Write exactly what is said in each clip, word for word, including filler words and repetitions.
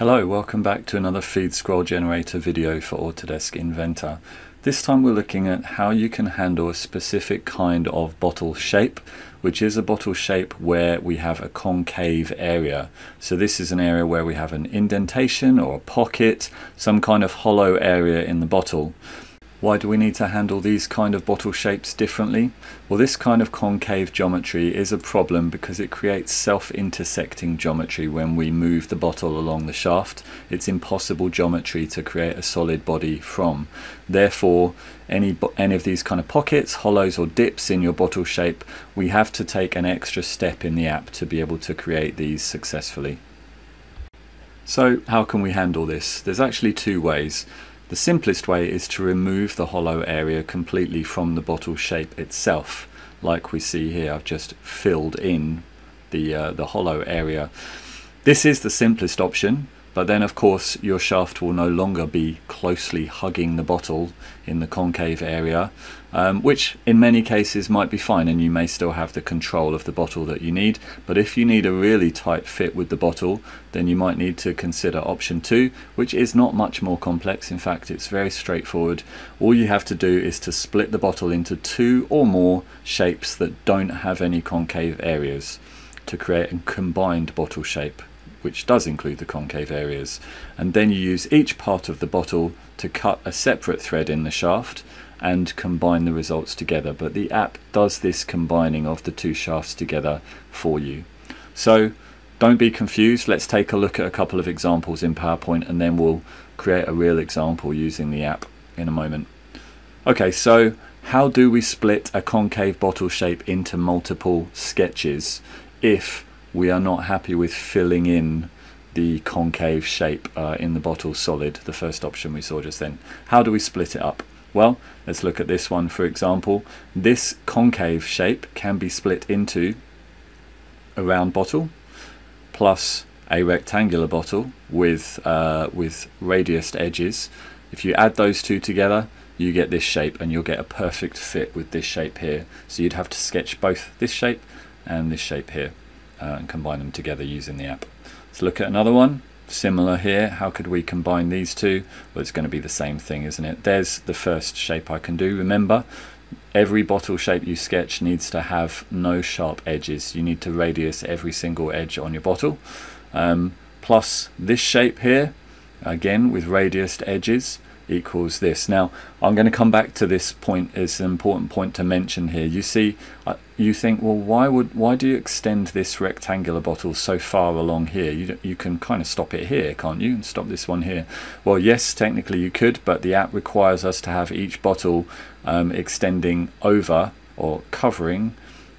Hello, welcome back to another Feed Scroll Generator video for Autodesk Inventor. This time we're looking at how you can handle a specific kind of bottle shape, which is a bottle shape where we have a concave area. So this is an area where we have an indentation or a pocket, some kind of hollow area in the bottle. Why do we need to handle these kind of bottle shapes differently? Well, this kind of concave geometry is a problem because it creates self-intersecting geometry when we move the bottle along the shaft. It's impossible geometry to create a solid body from. Therefore, any, any of these kind of pockets, hollows or dips in your bottle shape, we have to take an extra step in the app to be able to create these successfully. So how can we handle this? There's actually two ways. The simplest way is to remove the hollow area completely from the bottle shape itself. Like we see here, I've just filled in the, uh, the hollow area. This is the simplest option, but then of course your shaft will no longer be closely hugging the bottle in the concave area, um, which in many cases might be fine and you may still have the control of the bottle that you need. But if you need a really tight fit with the bottle, then you might need to consider option two, which is not much more complex. In fact, it's very straightforward. All you have to do is to split the bottle into two or more shapes that don't have any concave areas to create a combined bottle shape, which does include the concave areas. And then you use each part of the bottle to cut a separate thread in the shaft and combine the results together. But the app does this combining of the two shafts together for you. So don't be confused. Let's take a look at a couple of examples in PowerPoint and then we'll create a real example using the app in a moment. Okay, so how do we split a concave bottle shape into multiple sketches if we are not happy with filling in the concave shape uh, in the bottle solid, the first option we saw just then? How do we split it up? Well, let's look at this one for example. This concave shape can be split into a round bottle plus a rectangular bottle with, uh, with radiused edges. If you add those two together, you get this shape, and you'll get a perfect fit with this shape here. So you'd have to sketch both this shape and this shape here. Uh, and combine them together using the app. Let's look at another one similar here. How could we combine these two? Well, it's going to be the same thing, isn't it? There's the first shape I can do. Remember, every bottle shape you sketch needs to have no sharp edges. You need to radius every single edge on your bottle. Um, plus this shape here, again with radiused edges, equals this. Now I'm going to come back to this point. It's an important point to mention here. You see, uh, you think, well, why would why do you extend this rectangular bottle so far along here? You, you can kind of stop it here, can't you? And stop this one here. Well, yes, technically you could, but the app requires us to have each bottle um, extending over or covering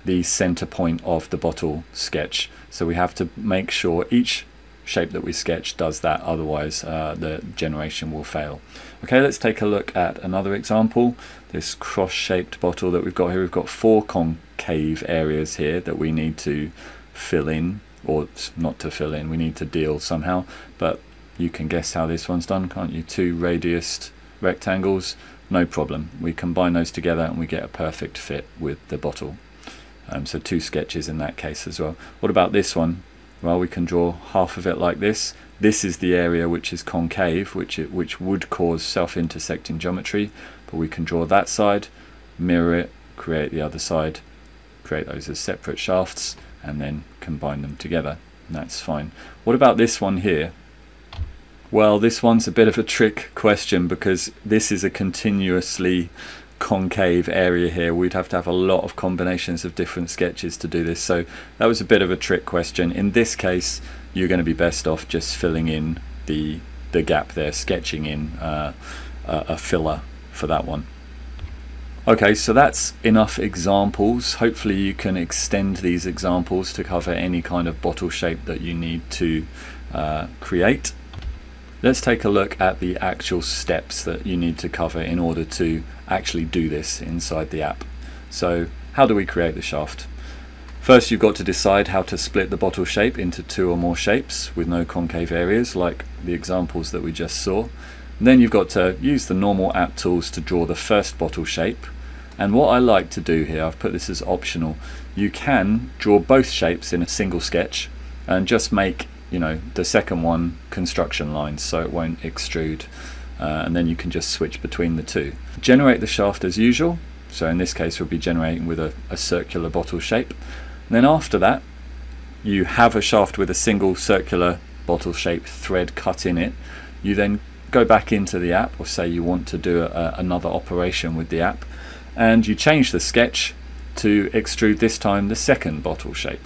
the center point of the bottle sketch. So we have to make sure each shape that we sketch does that, otherwise uh, the generation will fail. Okay, let's take a look at another example. This cross-shaped bottle that we've got here, we've got four concave areas here that we need to fill in, or not to fill in, we need to deal somehow, but you can guess how this one's done, can't you? Two radiused rectangles, no problem. We combine those together and we get a perfect fit with the bottle. Um, so two sketches in that case as well. What about this one? Well, we can draw half of it like this. This is the area which is concave, which, it, which would cause self-intersecting geometry, but we can draw that side, mirror it, create the other side, create those as separate shafts, and then combine them together, and that's fine. What about this one here? Well, this one's a bit of a trick question because this is a continuously concave area here. We'd have to have a lot of combinations of different sketches to do this, so that was a bit of a trick question. In this case, you're going to be best off just filling in the the gap there, sketching in uh, a filler for that one. Okay, so that's enough examples. Hopefully you can extend these examples to cover any kind of bottle shape that you need to uh, create. Let's take a look at the actual steps that you need to cover in order to actually do this inside the app. So how do we create the shaft? First, you've got to decide how to split the bottle shape into two or more shapes with no concave areas, like the examples that we just saw. And then you've got to use the normal app tools to draw the first bottle shape. And what I like to do here, I've put this as optional, you can draw both shapes in a single sketch and just make you know, the second one construction lines, so it won't extrude, uh, and then you can just switch between the two. Generate the shaft as usual, so in this case we'll be generating with a, a circular bottle shape, and then after that you have a shaft with a single circular bottle shaped thread cut in it. You then go back into the app, or say you want to do a, another operation with the app, and you change the sketch to extrude this time the second bottle shape.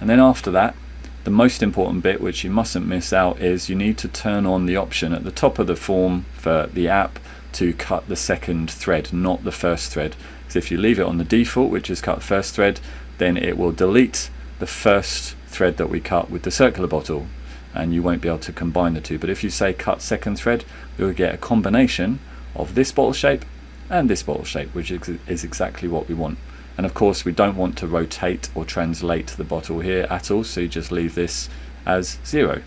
And then after that, the most important bit, which you mustn't miss out, is you need to turn on the option at the top of the form for the app to cut the second thread, not the first thread. Because if you leave it on the default, which is cut first thread, then it will delete the first thread that we cut with the circular bottle, and you won't be able to combine the two. But if you say cut second thread, you'll get a combination of this bottle shape and this bottle shape, which is exactly what we want. And of course we don't want to rotate or translate the bottle here at all, so you just leave this as zero.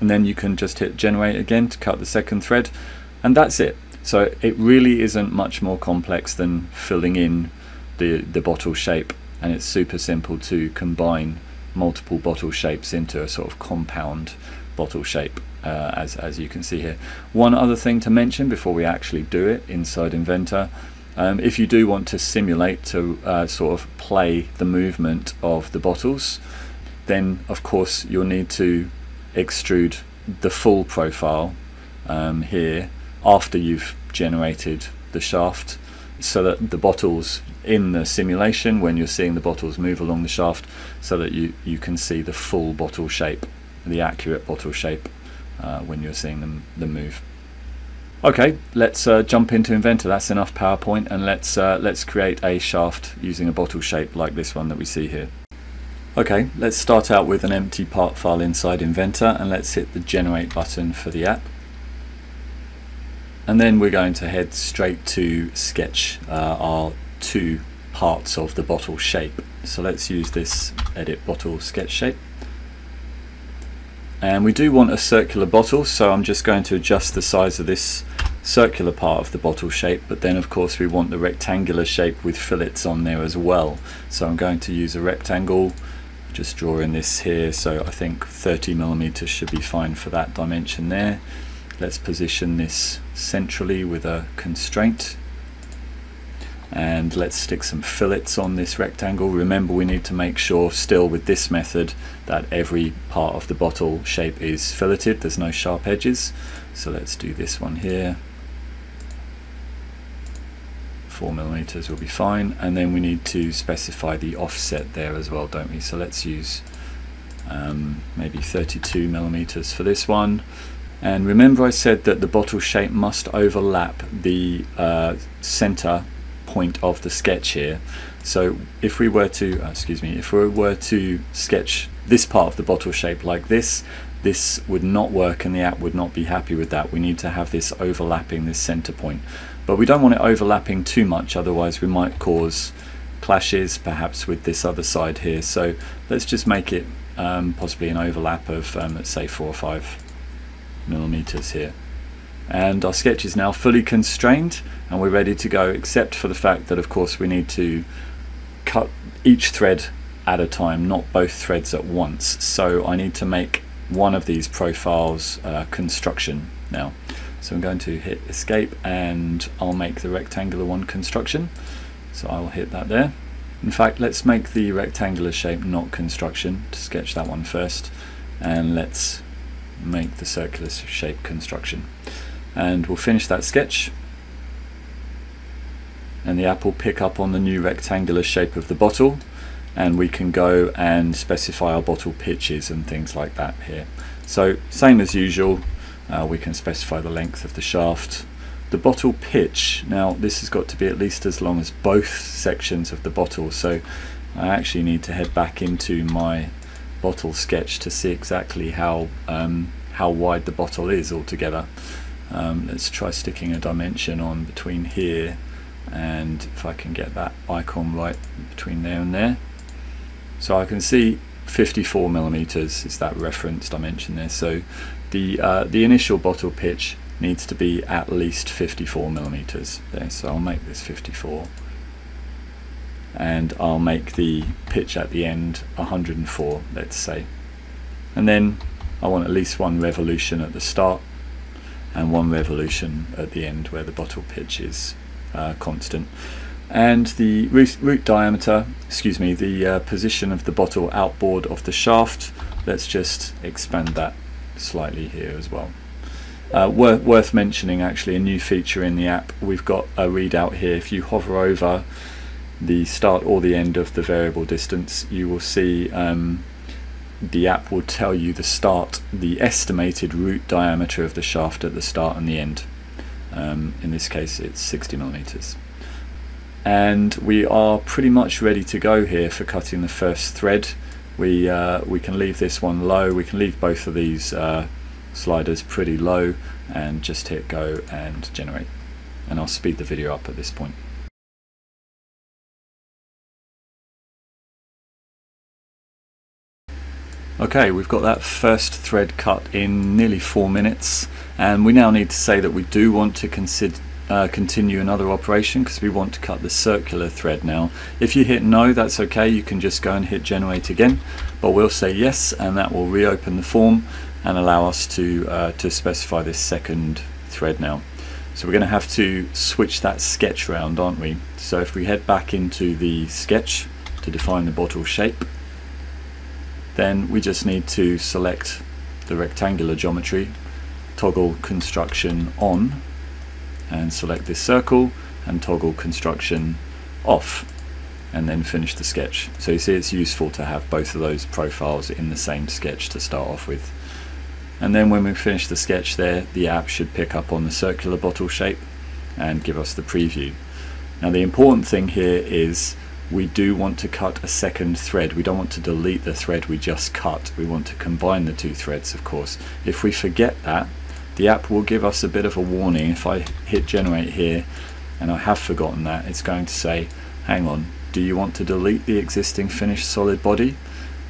And then you can just hit generate again to cut the second thread, and that's it. So it really isn't much more complex than filling in the, the bottle shape, and it's super simple to combine multiple bottle shapes into a sort of compound bottle shape, uh, as, as you can see here. One other thing to mention before we actually do it inside Inventor, um, if you do want to simulate to uh, sort of play the movement of the bottles, then of course you'll need to extrude the full profile um, here after you've generated the shaft, so that the bottles in the simulation, when you're seeing the bottles move along the shaft, so that you you can see the full bottle shape, the accurate bottle shape, uh, when you're seeing them, them move. Okay, let's uh, jump into Inventor. That's enough PowerPoint, and let's uh, let's create a shaft using a bottle shape like this one that we see here. Okay, let's start out with an empty part file inside Inventor, and let's hit the generate button for the app. And then we're going to head straight to sketch uh, our two parts of the bottle shape. So let's use this edit bottle sketch shape. And we do want a circular bottle, so I'm just going to adjust the size of this circular part of the bottle shape, but then of course we want the rectangular shape with fillets on there as well. So I'm going to use a rectangle, just drawing this here, so I think thirty millimeters should be fine for that dimension there. Let's position this centrally with a constraint, and let's stick some fillets on this rectangle. Remember, we need to make sure still with this method that every part of the bottle shape is filleted, there's no sharp edges. So let's do this one here, four millimeters will be fine, and then we need to specify the offset there as well, don't we? So let's use um, maybe thirty-two millimeters for this one. And remember, I said that the bottle shape must overlap the uh, center point of the sketch here. So if we were to, uh, excuse me, if we were to sketch this part of the bottle shape like this, this would not work and the app would not be happy with that. We need to have this overlapping this center point. But we don't want it overlapping too much, otherwise we might cause clashes perhaps with this other side here. So let's just make it um, possibly an overlap of, um, let's say, four or five millimeters here, and our sketch is now fully constrained and we're ready to go, except for the fact that of course we need to cut each thread at a time, not both threads at once. So I need to make one of these profiles uh, construction now, so I'm going to hit escape and I'll make the rectangular one construction, so I'll hit that there. In fact, let's make the rectangular shape not construction, to sketch that one first, and let's make the circular shape construction, and we'll finish that sketch, and the app will pick up on the new rectangular shape of the bottle, and we can go and specify our bottle pitches and things like that here. So same as usual, uh, we can specify the length of the shaft, the bottle pitch. Now this has got to be at least as long as both sections of the bottle, so I actually need to head back into my bottle sketch to see exactly how um, how wide the bottle is altogether. Um, let's try sticking a dimension on between here, and if I can get that icon right between there and there, so I can see fifty-four millimeters is that reference dimension there. So the uh, the initial bottle pitch needs to be at least fifty-four millimeters there, so I'll make this fifty-four, and I'll make the pitch at the end one hundred and four, let's say. and then I want at least one revolution at the start and one revolution at the end where the bottle pitch is uh, constant. And the root, root diameter, excuse me, the uh, position of the bottle outboard of the shaft, let's just expand that slightly here as well. Uh, wor worth mentioning actually, a new feature in the app, we've got a readout here. If you hover over the start or the end of the variable distance, you will see um, the app will tell you the start, the estimated root diameter of the shaft at the start and the end. Um, in this case it's sixty millimeters. And we are pretty much ready to go here for cutting the first thread. We, uh, we can leave this one low, we can leave both of these uh, sliders pretty low and just hit go and generate. And I'll speed the video up at this point. Okay, we've got that first thread cut in nearly four minutes, and we now need to say that we do want to consider Uh, continue another operation because we want to cut the circular thread now. If you hit no, that's okay, you can just go and hit generate again, but we'll say yes, and that will reopen the form and allow us to uh, to specify this second thread now. So we're going to have to switch that sketch round, aren't we? So if we head back into the sketch to define the bottle shape, then we just need to select the rectangular geometry, toggle construction on, and select this circle and toggle construction off, and then finish the sketch. So you see it's useful to have both of those profiles in the same sketch to start off with. And then when we finish the sketch there, the app should pick up on the circular bottle shape and give us the preview. Now the important thing here is we do want to cut a second thread. We don't want to delete the thread we just cut. We want to combine the two threads, of course. If we forget that, the app will give us a bit of a warning. If I hit generate here and I have forgotten that, it's going to say, hang on, do you want to delete the existing finished solid body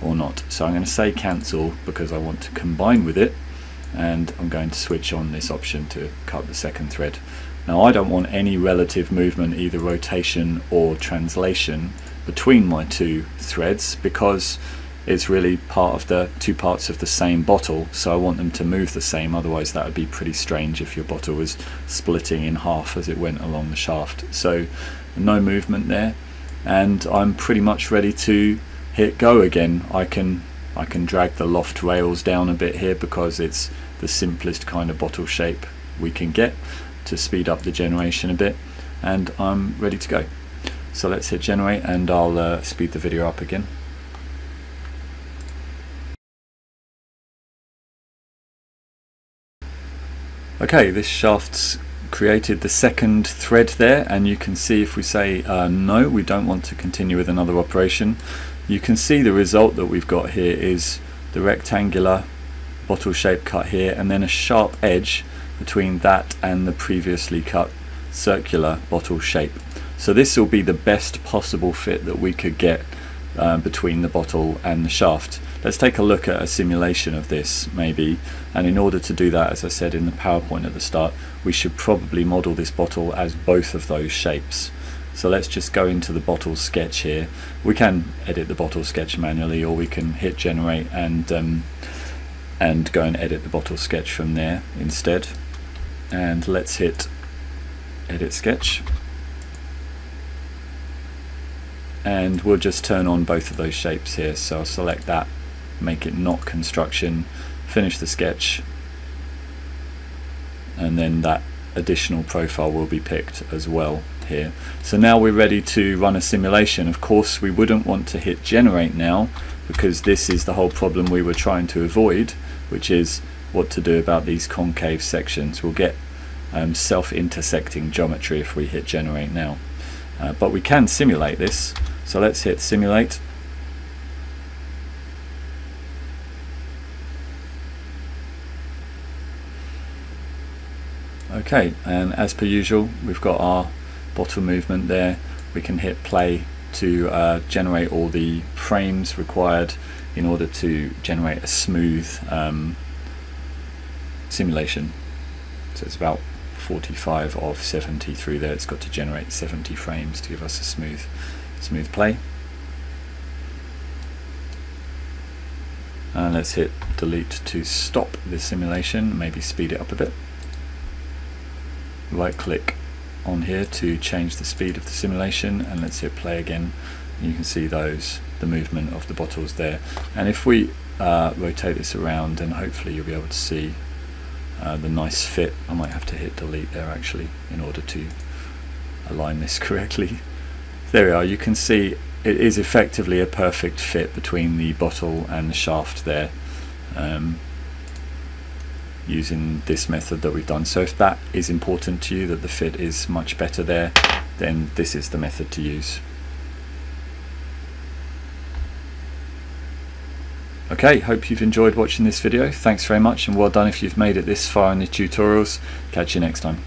or not? So I'm going to say cancel because I want to combine with it, and I'm going to switch on this option to cut the second thread. Now I don't want any relative movement, either rotation or translation, between my two threads because it's really part of the two parts of the same bottle, so I want them to move the same, otherwise that would be pretty strange if your bottle was splitting in half as it went along the shaft. So no movement there, and I'm pretty much ready to hit go again. I can I can drag the loft rails down a bit here because it's the simplest kind of bottle shape we can get, to speed up the generation a bit, and I'm ready to go. So let's hit generate and I'll uh, speed the video up again. Okay, this shaft's created the second thread there, and you can see if we say uh, no, we don't want to continue with another operation, you can see the result that we've got here is the rectangular bottle shape cut here, and then a sharp edge between that and the previously cut circular bottle shape. So this will be the best possible fit that we could get uh, between the bottle and the shaft. Let's take a look at a simulation of this maybe, and in order to do that, as I said in the PowerPoint at the start, we should probably model this bottle as both of those shapes. So let's just go into the bottle sketch here. We can edit the bottle sketch manually, or we can hit generate and um, and go and edit the bottle sketch from there instead. And let's hit edit sketch, and we'll just turn on both of those shapes here. So I'll select that, make it not construction, finish the sketch, and then that additional profile will be picked as well here. So now we're ready to run a simulation. Of course we wouldn't want to hit generate now, because this is the whole problem we were trying to avoid, which is what to do about these concave sections. We'll get um, self-intersecting geometry if we hit generate now, uh, but we can simulate this. So let's hit simulate, okay, and as per usual we've got our bottle movement there. We can hit play to uh, generate all the frames required in order to generate a smooth um, simulation. So it's about forty-five of seventy through there. It's got to generate seventy frames to give us a smooth smooth play. and let's hit delete to stop this simulation, maybe speed it up a bit. Right click on here to change the speed of the simulation, and let's hit play again. You can see those, the movement of the bottles there, and if we uh, rotate this around, then hopefully you'll be able to see uh, the nice fit. I might have to hit delete there actually in order to align this correctly. There we are, you can see it is effectively a perfect fit between the bottle and the shaft there, um, using this method that we've done. So if that is important to you, that the fit is much better there, then this is the method to use. Okay, hope you've enjoyed watching this video. Thanks very much, and well done if you've made it this far in the tutorials. Catch you next time.